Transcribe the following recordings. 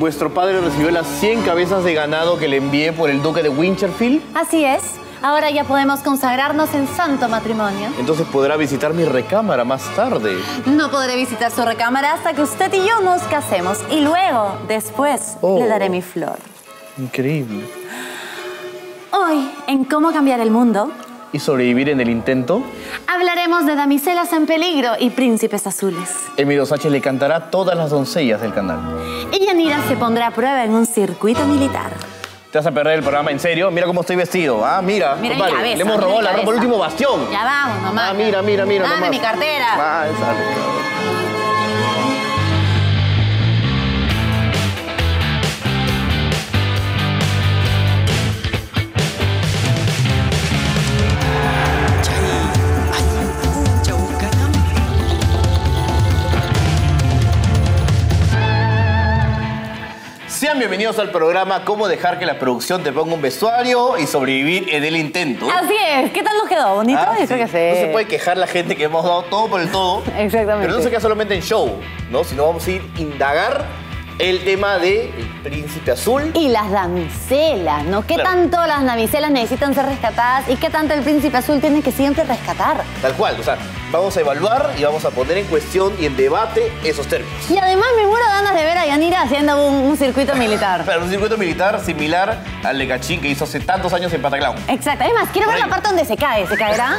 vuestro padre recibió las 100 cabezas de ganado que le envié por el duque de Winchester. Así es. Ahora ya podemos consagrarnos en santo matrimonio. Entonces podrá visitar mi recámara más tarde. No podré visitar su recámara hasta que usted y yo nos casemos. Y luego, después, le daré mi flor. Increíble. Hoy, en Cómo Cambiar el Mundo... ¿Y sobrevivir en el intento? Hablaremos de damiselas en peligro y príncipes azules. M2H le cantará a todas las doncellas del canal. Y Yanira se pondrá a prueba en un circuito militar. Te vas a perder el programa, ¿en serio? Mira cómo estoy vestido. Ah, mira. Mira mi cabeza, le hemos robado la ropa al último bastión. Ya vamos, mamá. Ah, mira, mira, mira. Dame mi cartera. Ah, sale, cabrón. Sean bienvenidos al programa Cómo dejar que la producción te ponga un vestuario y sobrevivir en el intento. Así es. ¿Qué tal nos quedó? ¿Bonito? Yo creo que sí. No se puede quejar la gente que hemos dado todo por el todo. Exactamente. Pero no se queda solamente en show, ¿no? Sino vamos a ir a indagar el tema del príncipe azul. Y las damiselas, ¿no? ¿Qué tanto las damiselas necesitan ser rescatadas y qué tanto el príncipe azul tiene que siempre rescatar? Tal cual, o sea... Vamos a evaluar y vamos a poner en cuestión y en debate esos términos. Y además me muero de ganas de ver a Yanira haciendo un circuito militar. Pero un circuito militar similar al de Cachín que hizo hace tantos años en Pataclown. Exacto. Además, quiero ver la parte donde se cae. ¿Se caerá?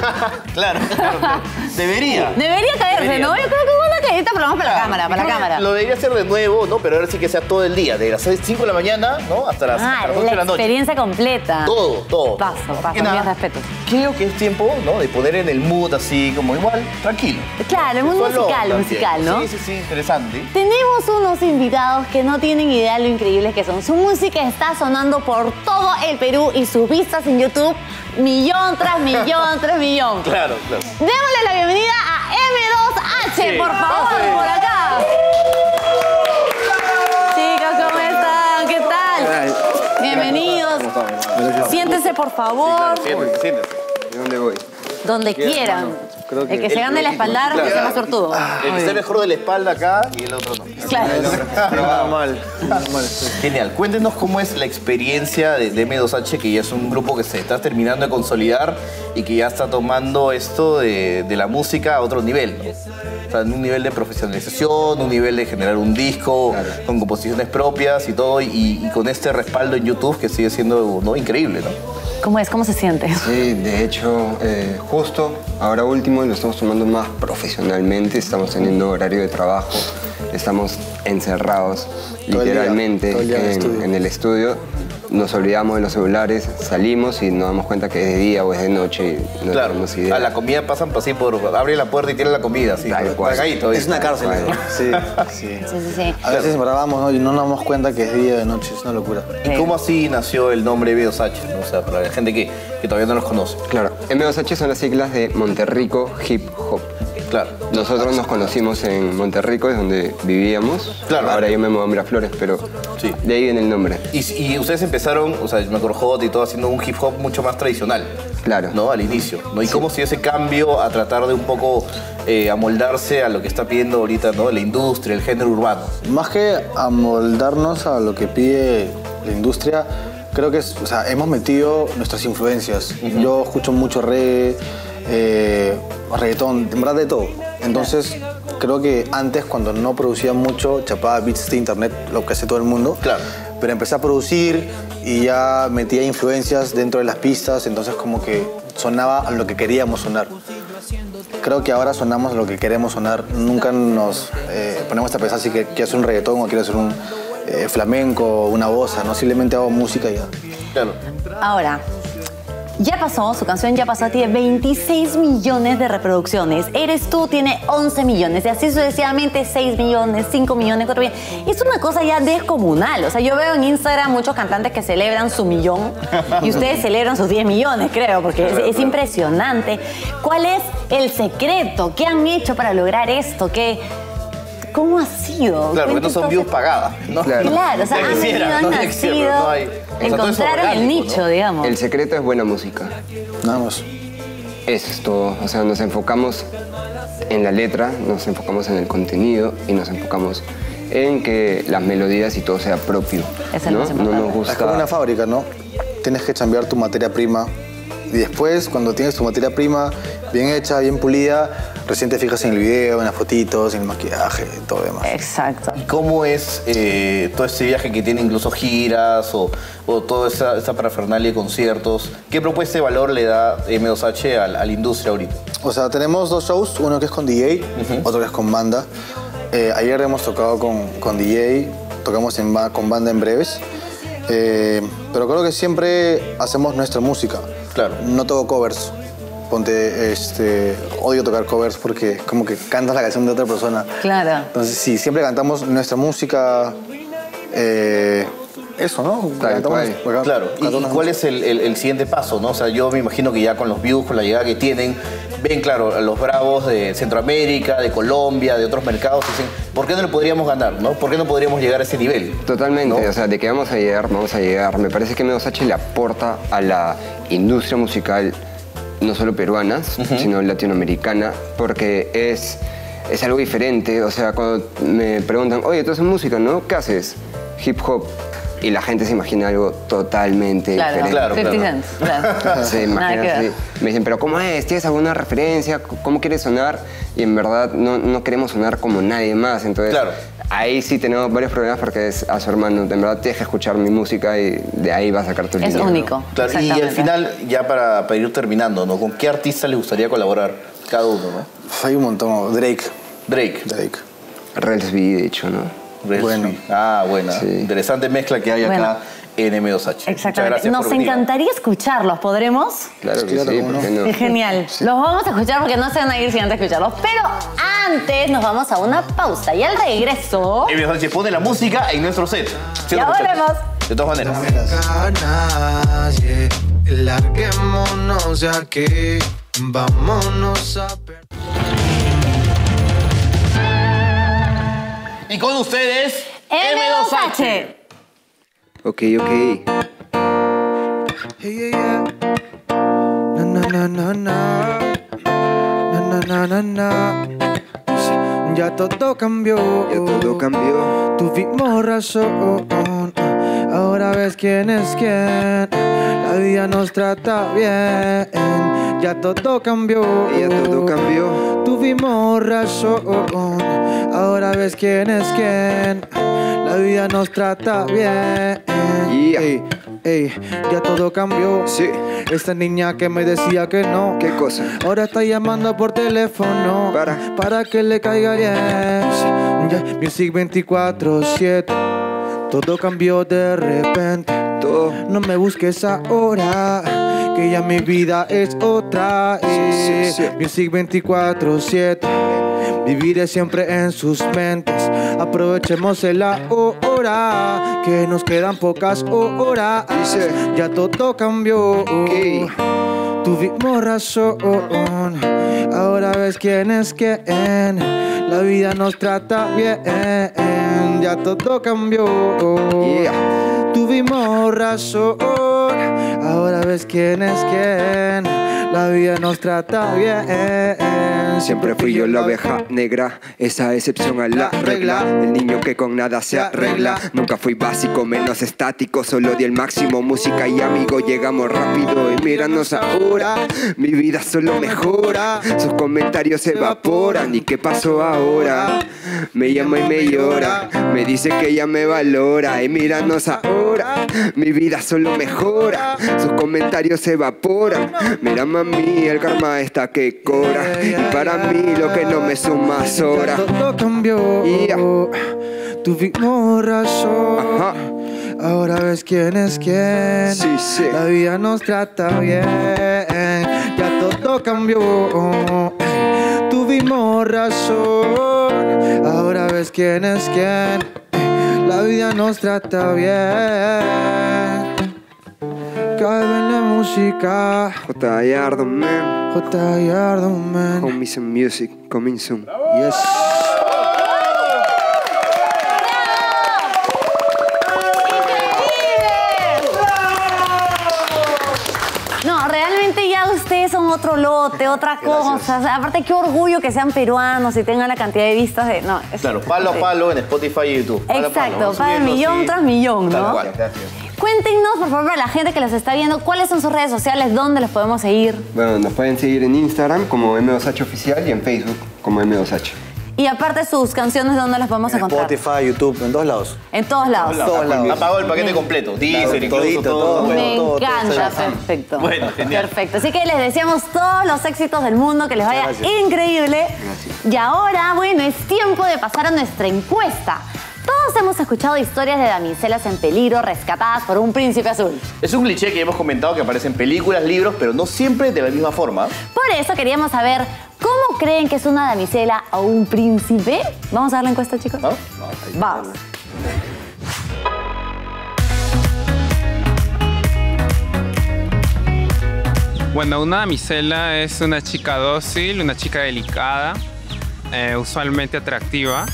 Claro, claro, claro. Debería. Debería caerse, ¿no? Yo creo que es una caída, pero vamos para la cámara, para la cámara. Lo debería hacer de nuevo, ¿no? Pero ahora sí que sea todo el día. De las 5 de la mañana, ¿no? Hasta las 8 de la noche. Experiencia completa. Todo, todo. Paso, paso. Mis respetos. Creo que es tiempo, ¿no? De poner en el mood así, como igual. Tranquilo. Claro, es un musical, ¿no? Sí, sí, sí, interesante. Tenemos unos invitados que no tienen idea de lo increíbles que son. Su música está sonando por todo el Perú y sus vistas en YouTube, millón tras millón tras millón. Claro, claro. Démosle la bienvenida a M2H, sí, por favor, por acá. Chicas, ¿cómo están? ¿Qué tal? Bienvenidos. Siéntese, por favor. Sí, claro, siéntese, siéntese. ¿De dónde voy? Donde quieran. Mano. El que se gane la espalda es el que se más sortudo. El que esté mejor de la espalda acá y el otro no. Claro. Nada mal. Genial. Cuéntenos cómo es la experiencia de M2H, que ya es un grupo que se está terminando de consolidar y que ya está tomando esto de la música a otro nivel, ¿no? O sea, un nivel de profesionalización, un nivel de generar un disco con composiciones propias y todo, y con este respaldo en YouTube que sigue siendo, ¿no?, increíble, ¿no? ¿Cómo es? ¿Cómo se siente? Sí, de hecho, justo ahora último lo estamos tomando más profesionalmente, estamos teniendo horario de trabajo, estamos encerrados literalmente en el estudio, nos olvidamos de los celulares, salimos y nos damos cuenta que es de día o es de noche. Y no tenemos idea. A la comida pasan así por... Abre la puerta y tienen la comida. Así, tragadito, es una cárcel. Sí, sí, sí, sí. A veces grabamos, ¿no?, y no nos damos cuenta que es de día o de noche, es una locura. ¿Y cómo así nació el nombre M2H? O sea, para la gente que todavía no los conoce. Claro, M2H son las siglas de Monterrico Hip Hop. Claro. Nosotros nos conocimos en Monterrico, es donde vivíamos. Claro. Ahora yo me muevo a Miraflores, pero sí, de ahí viene el nombre. Y ustedes empezaron, o sea, me acuerdo y todo, haciendo un hip hop mucho más tradicional. Claro. ¿No? Al inicio, ¿no? ¿Y cómo se dio ese cambio a tratar de un poco amoldarse a lo que está pidiendo ahorita, ¿no?, la industria, el género urbano? Más que amoldarnos a lo que pide la industria, creo que es, o sea, hemos metido nuestras influencias. Yo escucho mucho reggae, reggaetón, en verdad de todo. Entonces, creo que antes, cuando no producía mucho, chapaba beats de internet, lo que hace todo el mundo. Claro. Pero empecé a producir y ya metía influencias dentro de las pistas, entonces como que sonaba a lo que queríamos sonar. Creo que ahora sonamos a lo que queremos sonar. Nunca nos ponemos a pensar si quiero hacer un reggaetón o quiero hacer un flamenco, una bossa, ¿no? Simplemente hago música y ya. Claro. Ahora... Ya pasó, su canción Ya Pasó, tiene 26 millones de reproducciones. Eres Tú tiene 11 millones. Y así sucesivamente, 6 millones, 5 millones, 4 millones. Es una cosa ya descomunal. O sea, yo veo en Instagram muchos cantantes que celebran su millón. Y ustedes celebran sus 10 millones, creo, porque es impresionante. ¿Cuál es el secreto? ¿Qué han hecho para lograr esto? ¿Qué...? ¿Cómo ha sido? Claro, porque no son views pagadas, ¿no? Claro, claro, o sea, han venido, han nacido, encontraron el nicho, digamos. El secreto es buena música. Vamos. Eso es todo. O sea, nos enfocamos en la letra, nos enfocamos en el contenido y nos enfocamos en que las melodías y todo sea propio. Eso es lo más importante. No nos gusta... Es como una fábrica, ¿no? Tienes que chambear tu materia prima y después, cuando tienes tu materia prima bien hecha, bien pulida, recién te fijas en el video, en las fotitos, en el maquillaje, en todo lo demás. Exacto. ¿Y cómo es todo este viaje que tiene incluso giras o toda esa parafernalia de conciertos? ¿Qué propuesta de valor le da M2H a la industria ahorita? O sea, tenemos dos shows, uno que es con DJ, otro que es con banda. Ayer hemos tocado con DJ, tocamos con banda en breves. Pero creo que siempre hacemos nuestra música. Claro. No toco covers. Ponte, odio tocar covers porque como que cantas la canción de otra persona. Claro. Entonces, sí, siempre cantamos nuestra música. Eso, ¿no? Claro. ¿Y cuál es el siguiente paso, no? O sea, yo me imagino que ya con los views, con la llegada que tienen, ven, claro, a los bravos de Centroamérica, de Colombia, de otros mercados, dicen, ¿por qué no le podríamos ganar, no? ¿Por qué no podríamos llegar a ese nivel? Totalmente, ¿no? O sea, de que vamos a llegar, vamos a llegar. Me parece que M2H le aporta a la industria musical, no solo peruana, sino latinoamericana, porque es algo diferente. O sea, cuando me preguntan, oye, tú haces música, ¿no? ¿Qué haces? Hip hop. Y la gente se imagina algo totalmente diferente. Claro, claro. 50 Cent, claro. Se imagina así. Me dicen, pero ¿cómo es? ¿Tienes alguna referencia? ¿Cómo quieres sonar? Y en verdad no queremos sonar como nadie más. Entonces, claro, ahí sí tenemos varios problemas porque es a su hermano. En verdad tienes que escuchar mi música y de ahí vas a sacar tu línea. Es único. Claro. Y al final, ya para ir terminando, ¿no? ¿Con qué artista les gustaría colaborar cada uno, no? Hay un montón. Drake. Rels B, de hecho, ¿no? Bueno. Ah, buena. Sí. Interesante mezcla que hay acá en M2H. Exactamente. Nos encantaría escucharlos. ¿Podremos? Claro que sí, ¿por qué no? Es genial. Sí. Los vamos a escuchar porque no se van a ir sin antes escucharlos. Pero antes nos vamos a una pausa. Y al regreso... M2H pone la música en nuestro set. Sí, ya volvemos. De todas maneras. Larguémonos aquí. Vámonos a... Y con ustedes, M2H. Ok. Hey, yeah, yeah. Na, na, na, na. Na, na, na, na. Ya todo cambió. Tuvimos razón. Ahora ves quién es quién. La vida nos trata bien. Ya todo cambió. Tuvimos razón. Ahora ves quién es quién. La vida nos trata bien. Ey, ey, ya todo cambió. Sí. Esta niña que me decía que no. ¿Qué cosa? Ahora está llamando por teléfono. Para que le caiga bien. Yeah. Music 24/7. Todo cambió de repente. Todo. No me busques ahora, que ya mi vida es otra. Music 24/7. Viviré siempre en sus mentes. Aprovechemos la hora, que nos quedan pocas horas. Ya todo cambió. Tuvimos razón. Ahora ves quién es quién. La vida nos trata bien. Ya todo cambió. Tuvimos razón. Ahora ves quién es quién. La vida nos trata bien. Siempre fui yo la oveja negra, esa excepción a la regla. El niño que con nada se arregla. Nunca fui básico, menos estático. Solo di el máximo, música y amigo. Llegamos rápido y míranos ahora. Mi vida solo mejora. Sus comentarios se evaporan. ¿Y qué pasó ahora? Me llama y me llora. Me dice que ella me valora. Y míranos ahora. Mi vida solo mejora. Sus comentarios se evaporan. Mira, mí, el karma está que cobra. Y para mí lo que no me suma es hora. Todo cambió. Tuvimos razón. Ahora ves quién es quién. La vida nos trata bien. Ya todo cambió. Tuvimos razón. Ahora ves quién es quién. La vida nos trata bien. Cabe en la música. J. Yardo Man. J. Yardo Man. Homies and Music. Coming soon. ¡Bravo! Yes. ¡Bravo! ¡Increíble! ¡Bravo! No, realmente ya ustedes son otro lote, otra cosa. O sea, aparte, qué orgullo que sean peruanos y tengan la cantidad de vistas de... No, es... Claro, palo a palo en Spotify y YouTube. Exacto, para millón tras millón, ¿no? Tal cual, gracias. Cuéntenos, por favor, para la gente que los está viendo, ¿cuáles son sus redes sociales? ¿Dónde los podemos seguir? Bueno, nos pueden seguir en Instagram como M2H Oficial y en Facebook como M2H. Y aparte, sus canciones, ¿dónde las podemos encontrar? Spotify, YouTube, en todos lados. En todos lados. Ha pagado el paquete completo. Deezer, incluso todo. Me encanta, perfecto. Bueno, genial. Perfecto. Así que les deseamos todos los éxitos del mundo, que les vaya increíble. Gracias. Y ahora, bueno, es tiempo de pasar a nuestra encuesta. Todos hemos escuchado historias de damiselas en peligro rescatadas por un príncipe azul. Es un cliché que hemos comentado que aparece en películas, libros, pero no siempre de la misma forma. Por eso queríamos saber, ¿cómo creen que es una damisela o un príncipe? ¿Vamos a dar la encuesta, chicos? ¿Vamos? Vamos. Bueno, una damisela es una chica dócil, una chica delicada, usualmente atractiva,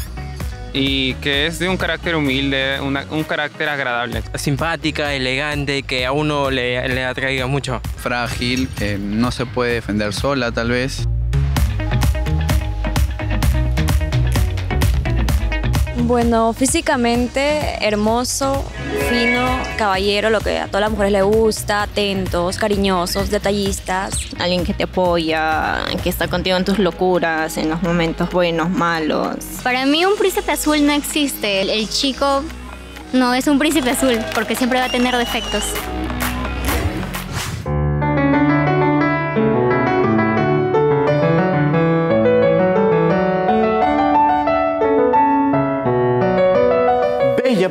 y que es de un carácter humilde, un carácter agradable. Simpática, elegante, que a uno le atraiga mucho. Frágil, no se puede defender sola tal vez. Bueno, físicamente hermoso, fino, caballero, lo que a todas las mujeres les gusta, atentos, cariñosos, detallistas. Alguien que te apoya, que está contigo en tus locuras, en los momentos buenos, malos. Para mí un príncipe azul no existe. El chico no es un príncipe azul porque siempre va a tener defectos.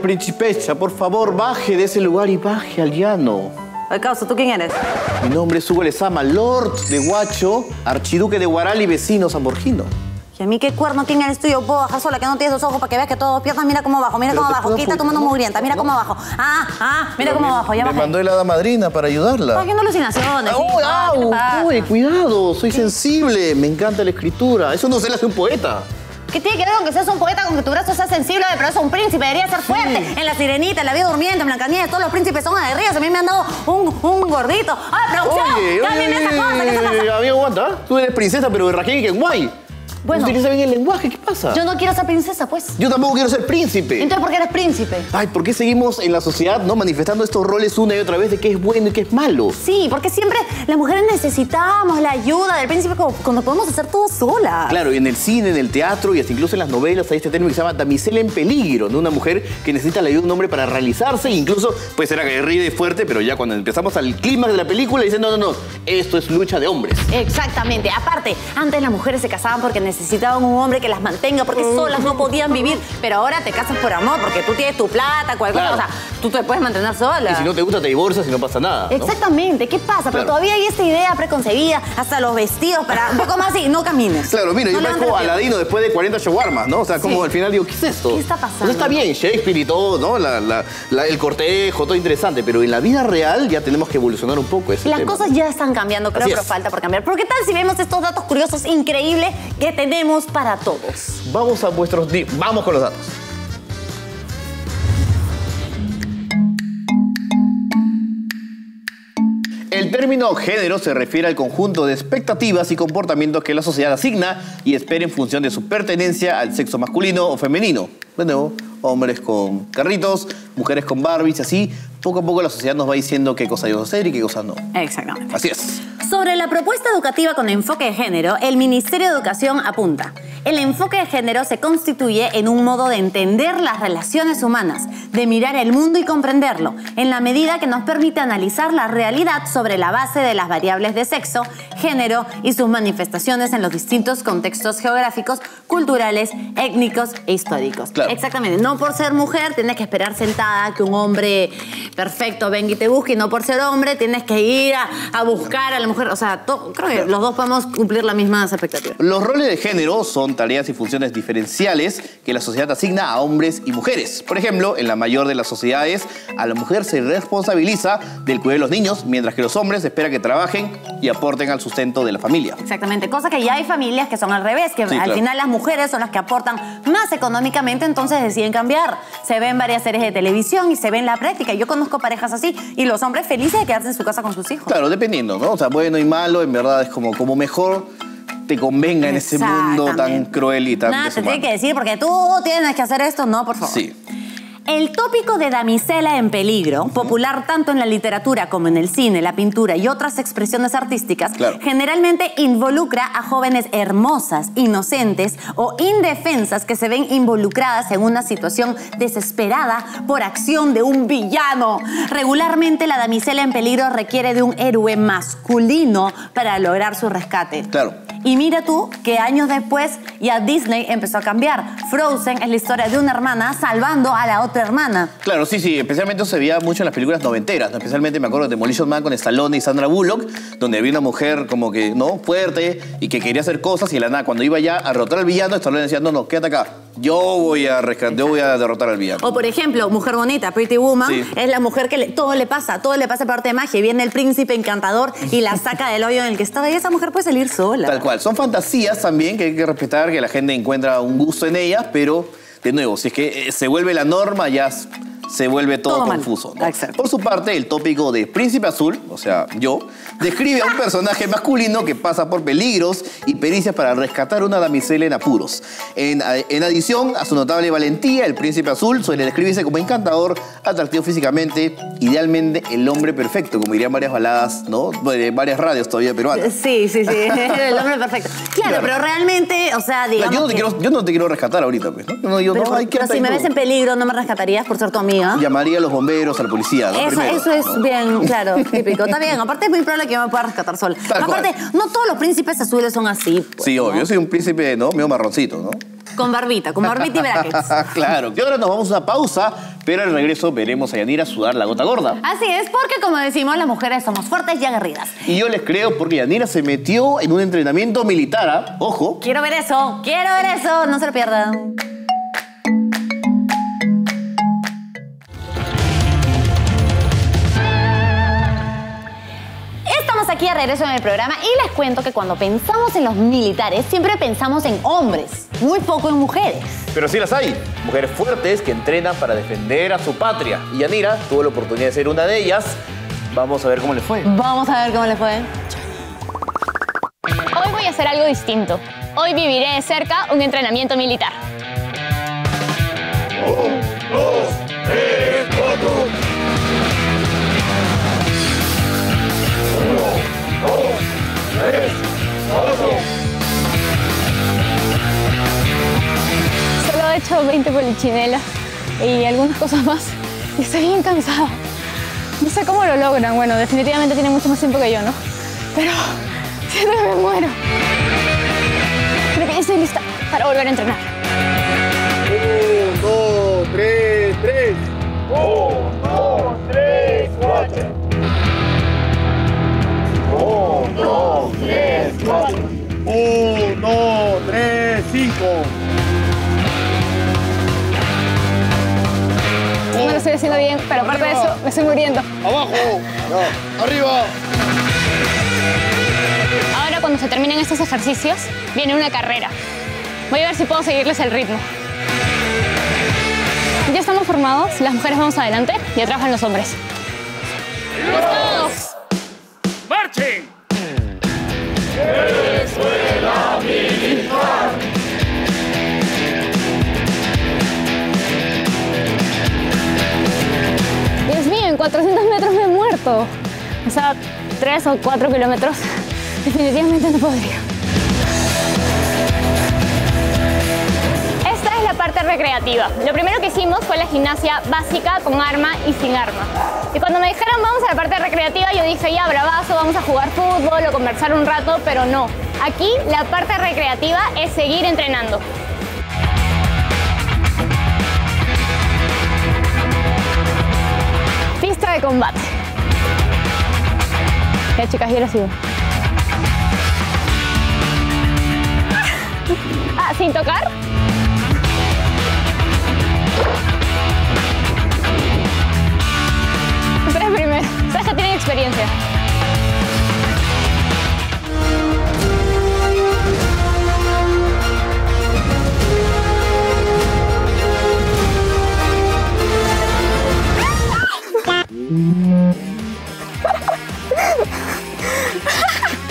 Principesa, por favor, baje de ese lugar y baje al llano. Causa, ¿tú quién eres? Mi nombre es Hugo Lezama, Lord de Huacho, archiduque de Guaral y vecino San Borgino. ¿Y a mí qué cuerno? ¿Quién eres tú? Yo puedo bajar sola, que no tienes dos ojos para que veas que todos piernas. Mira cómo bajo, mira cómo bajo. ¿Qué está tomando mugrienta? Mira cómo bajo. Mira cómo bajo. Ya me mandó la hada madrina para ayudarla. Está haciendo alucinaciones. ¡Uy, cuidado! Soy sensible. Me encanta la escritura. Eso no se le hace un poeta. ¿Qué tiene que ver con que seas un poeta, con que tu brazo sea sensible? Pero es un príncipe, debería ser fuerte. Sí. En La Sirenita, en La Vida Durmiente, en Blancanieves, todos los príncipes son aguerridos. A mí me han dado un gordito. ¡Ay, producción! ¡Cámbiame esa cosa! ¿Qué esa cosa? A mí aguanta. Tú eres princesa, pero de Raquel y Kenguay. Bueno, no utiliza bien el lenguaje, ¿qué pasa? Yo no quiero ser princesa, pues. Yo tampoco quiero ser príncipe. Entonces, ¿por qué eres príncipe? Ay, ¿por qué seguimos en la sociedad manifestando estos roles una y otra vez de qué es bueno y qué es malo? Sí, porque siempre las mujeres necesitamos la ayuda del príncipe cuando podemos hacer todo sola. Claro, y en el cine, en el teatro y hasta incluso en las novelas hay este término que se llama damisela en peligro, ¿no? Una mujer que necesita la ayuda de un hombre para realizarse, e incluso puede ser aguerrida y fuerte, pero ya cuando empezamos al clímax de la película dicen, no, no, no, esto es lucha de hombres. Exactamente. Aparte, antes las mujeres se casaban porque necesitaban un hombre que las mantenga porque solas no podían vivir, pero ahora te casas por amor porque tú tienes tu plata, cualquier cosa, tú te puedes mantener sola. Y si no te gusta te divorcias y no pasa nada, ¿no? Exactamente, ¿qué pasa? Pero todavía hay esta idea preconcebida, hasta los vestidos, para un poco más y no camines. Claro, mira, no yo parezco Aladino después de 40 shawarmas, ¿no? O sea, como al final digo, ¿qué es esto? ¿Qué está pasando? No está bien Shakespeare y todo, ¿no? El cortejo, todo interesante, pero en la vida real ya tenemos que evolucionar un poco ese tema. Las cosas ya están cambiando, creo que falta por cambiar. Pero ¿qué tal si vemos estos datos curiosos increíbles que tenemos para todos? Vamos con los datos. El término género se refiere al conjunto de expectativas y comportamientos que la sociedad asigna y espera en función de su pertenencia al sexo masculino o femenino. De nuevo, hombres con carritos, mujeres con Barbies, así poco a poco la sociedad nos va diciendo qué cosas debemos hacer y qué cosas no. Exactamente. Así es. Sobre la propuesta educativa con enfoque de género, el Ministerio de Educación apunta: el enfoque de género se constituye en un modo de entender las relaciones humanas, de mirar el mundo y comprenderlo, en la medida que nos permite analizar la realidad sobre la base de las variables de sexo, género y sus manifestaciones en los distintos contextos geográficos, culturales, étnicos e históricos. Claro. Exactamente. No por ser mujer tienes que esperar sentada que un hombre perfecto venga y te busque, y no por ser hombre tienes que ir a buscar a la mujer. O sea, creo que los dos podemos cumplir las mismas expectativas. Los roles de género son tareas y funciones diferenciales que la sociedad asigna a hombres y mujeres. Por ejemplo, en la mayor de las sociedades, a la mujer se responsabiliza del cuidado de los niños, mientras que los hombres esperan que trabajen y aporten al sustento de la familia. Exactamente, cosa que ya hay familias que son al revés, que sí, al final las mujeres son las que aportan más económicamente, entonces deciden cambiar. Se ven varias series de televisión y se ven la práctica. Yo conozco parejas así y los hombres felices de quedarse en su casa con sus hijos. Claro, dependiendo, ¿no? O sea, bueno y malo, en verdad es como mejor te convenga en este mundo tan cruel y tan nada, te tiene que decir, porque tú tienes que hacer esto, no, por favor. Sí. El tópico de damisela en peligro, popular tanto en la literatura como en el cine, la pintura y otras expresiones artísticas, claro, generalmente involucra a jóvenes hermosas, inocentes o indefensas que se ven involucradas en una situación desesperada por acción de un villano. Regularmente la damisela en peligro requiere de un héroe masculino para lograr su rescate. Claro. Y mira tú que años después ya Disney empezó a cambiar. Frozen es la historia de una hermana salvando a la otra hermana. Claro, sí, sí. Especialmente se veía mucho en las películas noventeras. Especialmente me acuerdo de Demolition Man con Stallone y Sandra Bullock, donde había una mujer como que, ¿no?, fuerte y que quería hacer cosas y de la nada, cuando iba ya a derrotar al villano, Stallone decía, no, no, quédate acá. Yo voy a derrotar al villano. O por ejemplo, Mujer Bonita, Pretty Woman, sí, es la mujer que todo le pasa por arte de magia. Y viene el príncipe encantador y la saca del hoyo en el que estaba. Y esa mujer puede salir sola. Tal cual. Son fantasías también que hay que respetar, que la gente encuentra un gusto en ellas, pero de nuevo, si es que se vuelve la norma, ya se vuelve todo confuso, ¿no? Por su parte, el tópico de Príncipe Azul, o sea, yo, describe a un personaje masculino que pasa por peligros y pericias para rescatar una damisela en apuros. En adición a su notable valentía, el Príncipe Azul suele describirse como encantador, atractivo físicamente, idealmente el hombre perfecto, como dirían varias baladas, ¿no?, de varias radios todavía peruanas. Sí, sí, sí, el hombre perfecto. Claro, pero realmente, o sea, digamos, no, yo no te quiero rescatar ahorita, pues, ¿no? No, yo, pero si me ves en peligro, no me rescatarías por ser tu amigo. Llamaría a los bomberos, a la policía, ¿no? Eso es bien, claro, típico. Está bien, aparte es muy probable que yo me pueda rescatar sola. Aparte, no todos los príncipes azules son así, pues, sí, obvio, ¿no? Yo soy un príncipe, ¿no?, medio marroncito, ¿no? Con barbita y brackets. Claro, que ahora nos vamos a una pausa, pero al regreso veremos a Yanira sudar la gota gorda. Así es, porque como decimos, las mujeres somos fuertes y aguerridas. Y yo les creo, porque Yanira se metió en un entrenamiento militar, ¿ah? Ojo. Quiero ver eso, no se lo pierdan. Aquí de regreso en el programa y les cuento que cuando pensamos en los militares siempre pensamos en hombres, muy poco en mujeres. Pero sí las hay, mujeres fuertes que entrenan para defender a su patria. Y Yanira tuvo la oportunidad de ser una de ellas. Vamos a ver cómo le fue. Vamos a ver cómo le fue. Hoy voy a hacer algo distinto. Hoy viviré de cerca un entrenamiento militar. 1, 2, 3, 4... Solo he hecho 20 polichinelas y algunas cosas más y estoy bien cansada. No sé cómo lo logran. Bueno, definitivamente tienen mucho más tiempo que yo, ¿no? Pero siento que me muero. Creo que ya estoy lista para volver a entrenar. 1, 2, 3, 3. 1, 2, 3, 4. 1, 2, 3, 4. 1, 2, 3, 5. No lo estoy haciendo bien, pero aparte de eso, me estoy muriendo. Abajo, no, arriba. Ahora, cuando se terminen estos ejercicios, viene una carrera. Voy a ver si puedo seguirles el ritmo. Ya estamos formados, las mujeres vamos adelante y atrás van los hombres. ¡Listos! ¡Marchen! Escuela Militar. Dios mío, en 400 metros me he muerto. O sea, 3 o 4 kilómetros. Definitivamente no podría. Esta es la parte recreativa. Lo primero que hicimos fue la gimnasia básica con arma y sin arma. Y cuando me dijeron vamos a la parte recreativa, yo dije ya, bravazo, vamos a jugar fútbol o conversar un rato, pero no. Aquí la parte recreativa es seguir entrenando. Pista de combate. Ya chicas, yo lo sigo. Ah, ¿sin tocar? Tres primeros. Sabes que tienen experiencia.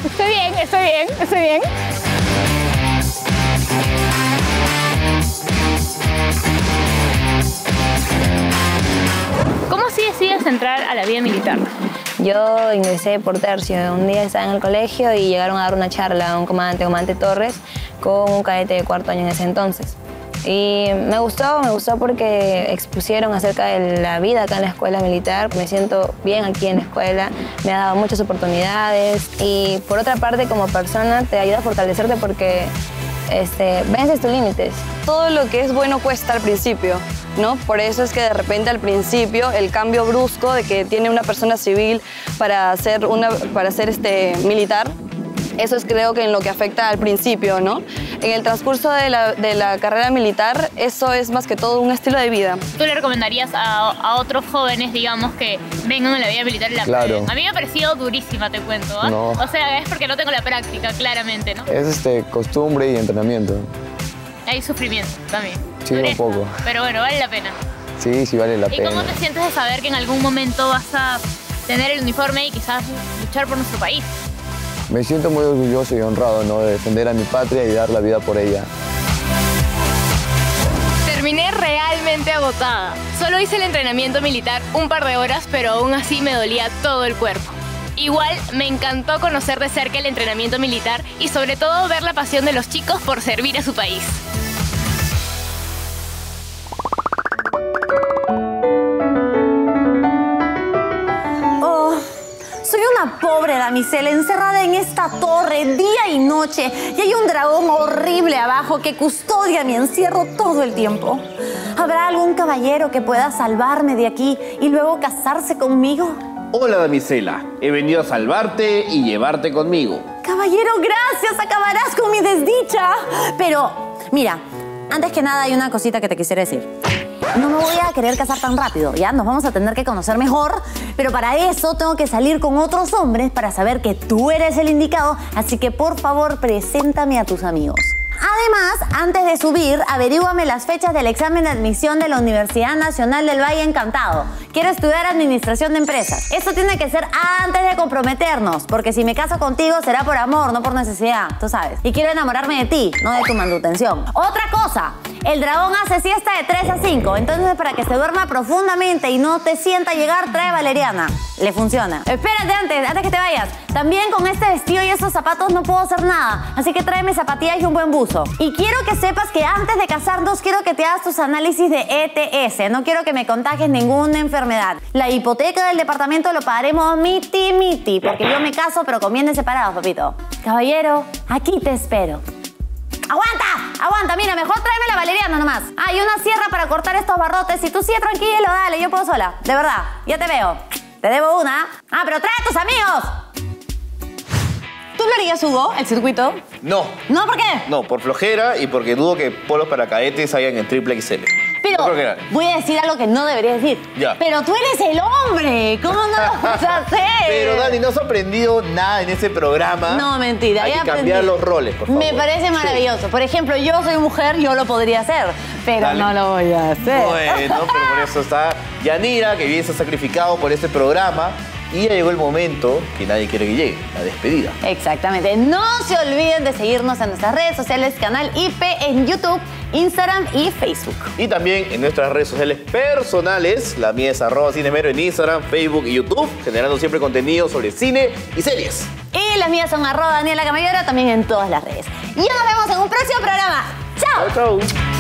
Estoy bien, estoy bien, estoy bien. ¿Cómo así decides entrar a la vida militar? Yo ingresé por tercio. Un día estaba en el colegio y llegaron a dar una charla a un comandante Torres con un cadete de cuarto año en ese entonces. Y me gustó porque expusieron acerca de la vida acá en la escuela militar. Me siento bien aquí en la escuela, me ha dado muchas oportunidades y por otra parte como persona te ayuda a fortalecerte porque vences tus límites. Todo lo que es bueno cuesta al principio, ¿no? Por eso es que de repente al principio el cambio brusco de que tiene una persona civil para ser militar. Eso es creo que en lo que afecta al principio, ¿no? En el transcurso de la carrera militar, eso es más que todo un estilo de vida. ¿Tú le recomendarías a otros jóvenes, digamos, que vengan a la vida militar? Claro. A mí me ha parecido durísima, te cuento, ¿eh? No. O sea, es porque no tengo la práctica, claramente, ¿no? Es costumbre y entrenamiento. Hay sufrimiento también. Sí, dureza, un poco. Pero bueno, vale la pena. Sí, sí vale la pena. ¿Y cómo te sientes de saber que en algún momento vas a tener el uniforme y quizás luchar por nuestro país? Me siento muy orgulloso y honrado, ¿no?, de defender a mi patria y dar la vida por ella. Terminé realmente agotada. Solo hice el entrenamiento militar un par de horas, pero aún así me dolía todo el cuerpo. Igual me encantó conocer de cerca el entrenamiento militar y sobre todo ver la pasión de los chicos por servir a su país. Pobre damisela encerrada en esta torre día y noche y hay un dragón horrible abajo que custodia mi encierro todo el tiempo. ¿Habrá algún caballero que pueda salvarme de aquí y luego casarse conmigo? Hola damisela, he venido a salvarte y llevarte conmigo. Caballero, gracias, acabarás con mi desdicha. Pero mira, antes que nada hay una cosita que te quisiera decir. No me voy a querer casar tan rápido, ¿ya? Nos vamos a tener que conocer mejor, pero para eso tengo que salir con otros hombres para saber que tú eres el indicado, así que por favor, preséntame a tus amigos. Además, antes de subir, averíguame las fechas del examen de admisión de la Universidad Nacional del Valle Encantado. Quiero estudiar Administración de Empresas. Esto tiene que ser antes de comprometernos, porque si me caso contigo será por amor, no por necesidad, tú sabes. Y quiero enamorarme de ti, no de tu manutención. Otra cosa, el dragón hace siesta de 3 a 5, entonces para que se duerma profundamente y no te sienta llegar, trae valeriana. Le funciona. Espérate antes que te vayas. También con este vestido y esos zapatos no puedo hacer nada, así que tráeme zapatillas y un buen buzo. Y quiero que sepas que antes de casarnos quiero que te hagas tus análisis de ETS. No quiero que me contagies ninguna enfermedad. La hipoteca del departamento lo pagaremos miti-miti, porque yo me caso pero con bienes separados, papito. Caballero, aquí te espero. ¡Aguanta! ¡Aguanta! Mira, mejor tráeme la valeriana nomás. Hay una sierra para cortar estos barrotes y tú sigue tranquilo, dale, yo puedo sola. De verdad, ya te veo. Te debo una. ¡Ah, pero trae a tus amigos! ¿Tú lo harías, Hugo, el circuito? No. ¿No? ¿Por qué? No, por flojera y porque dudo que polos para cadetes hayan en triple XL. Pero voy a decir algo que no debería decir. Ya. Pero tú eres el hombre. ¿Cómo no lo vas a hacer? Pero, Dani, no has aprendido nada en ese programa. No, mentira. Hay que cambiar los roles, por favor. Me parece maravilloso. Sí. Por ejemplo, yo soy mujer, yo lo podría hacer. Pero dale, no lo voy a hacer. Bueno, pero por eso está Yanira, que bien se ha sacrificado por este programa. Y ya llegó el momento que nadie quiere que llegue, la despedida. Exactamente. No se olviden de seguirnos en nuestras redes sociales, Canal IPE, en YouTube, Instagram y Facebook. Y también en nuestras redes sociales personales, la mía es @cinemero en Instagram, Facebook y YouTube, generando siempre contenido sobre cine y series. Y las mías son @DanielaCamallero, también en todas las redes. Y nos vemos en un próximo programa. ¡Chao! ¡Chao, chao!